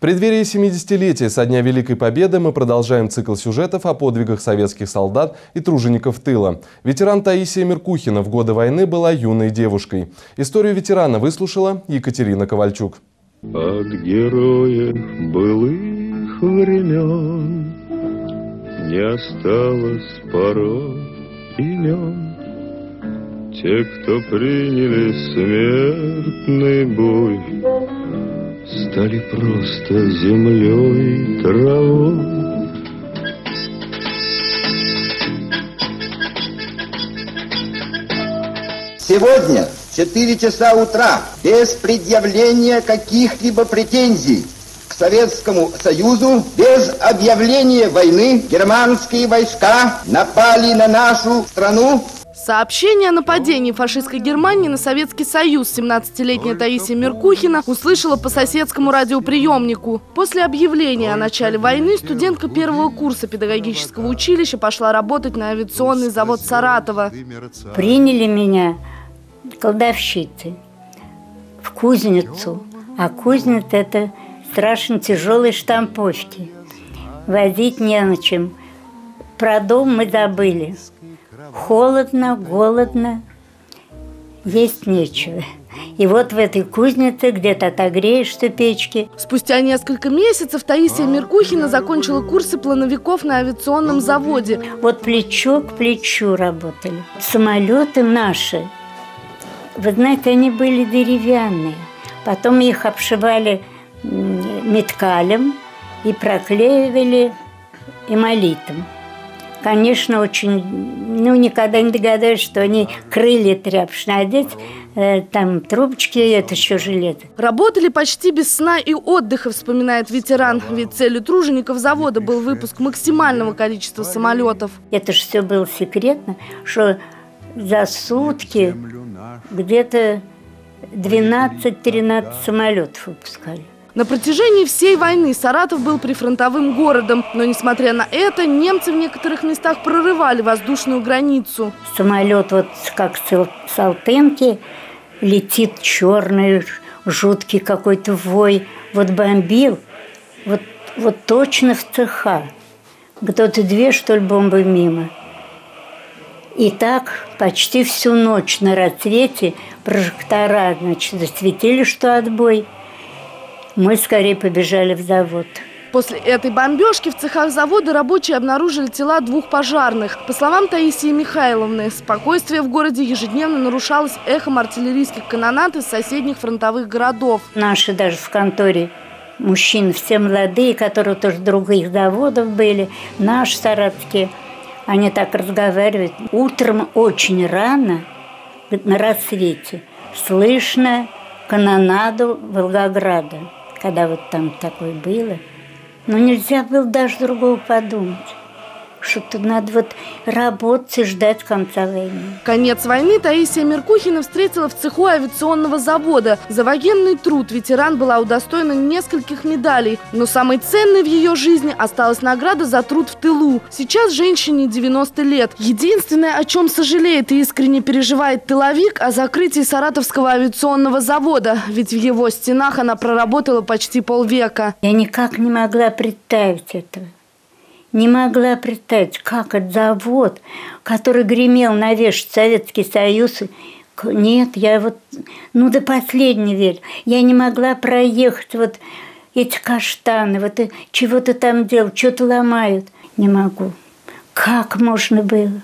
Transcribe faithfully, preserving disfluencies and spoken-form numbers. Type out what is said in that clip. В преддверии семидесятилетия со дня Великой Победы мы продолжаем цикл сюжетов о подвигах советских солдат и тружеников тыла. Ветеран Таисия Меркухина в годы войны была юной девушкой. Историю ветерана выслушала Екатерина Ковальчук. От героев былых времен не осталось порой имен. Те, кто приняли смертный бой, стали просто землей, травой. Сегодня в четыре часа утра, без предъявления каких-либо претензий к Советскому Союзу, без объявления войны, германские войска напали на нашу страну. Сообщение о нападении фашистской Германии на Советский Союз семнадцатилетняя Таисия Меркухина услышала по соседскому радиоприемнику. После объявления о начале войны студентка первого курса педагогического училища пошла работать на авиационный завод Саратова. Приняли меня колдовщицы в кузницу, а кузница – это страшно тяжелые штамповки. Возить не на чем. Про дом мы забыли. Холодно, голодно, есть нечего. И вот в этой кузнице где-то отогреешься печки. Спустя несколько месяцев Таисия Меркухина закончила курсы плановиков на авиационном заводе. Вот плечо к плечу работали. Самолеты наши, вы знаете, они были деревянные. Потом их обшивали меткалем и проклеивали эмалитом. Конечно, очень, ну, никогда не догадаюсь, что они крылья тряпочные одеть, э, там трубочки, это еще жилеты. Работали почти без сна и отдыха, вспоминает ветеран. Ведь целью тружеников завода был выпуск максимального количества самолетов. Это же все было секретно, что за сутки где-то двенадцать-тринадцать самолетов выпускали. На протяжении всей войны Саратов был прифронтовым городом, но, несмотря на это, немцы в некоторых местах прорывали воздушную границу. Самолет, вот как с Салтенки, летит черный, жуткий какой-то вой. Вот бомбил, вот, вот точно в цеха. Кто-то две, что ли, бомбы мимо. И так почти всю ночь на рассвете прожектора, значит, засветили, что отбой. Мы скорее побежали в завод. После этой бомбежки в цехах завода рабочие обнаружили тела двух пожарных. По словам Таисии Михайловны, спокойствие в городе ежедневно нарушалось эхом артиллерийских канонад из соседних фронтовых городов. Наши даже в конторе мужчин, все молодые, которые тоже других заводов были, наши саратовские, они так разговаривают. Утром очень рано, на рассвете, слышно канонаду Волгограда. Когда вот там такое было, но нельзя было даже другого подумать, что тут надо вот работать и ждать конца войны. Конец войны Таисия Меркухина встретила в цеху авиационного завода. За военный труд ветеран была удостоена нескольких медалей, но самой ценной в ее жизни осталась награда за труд в тылу. Сейчас женщине девяносто лет. Единственное, о чем сожалеет и искренне переживает тыловик, о закрытии Саратовского авиационного завода, ведь в его стенах она проработала почти полвека. Я никак не могла представить этого. Не могла представить, как этот завод, который гремел на вешать Советский Союз. Нет, я вот, ну, до последнего верю. Я не могла проехать вот эти каштаны, вот чего-то там делать, что-то ломают. Не могу. Как можно было?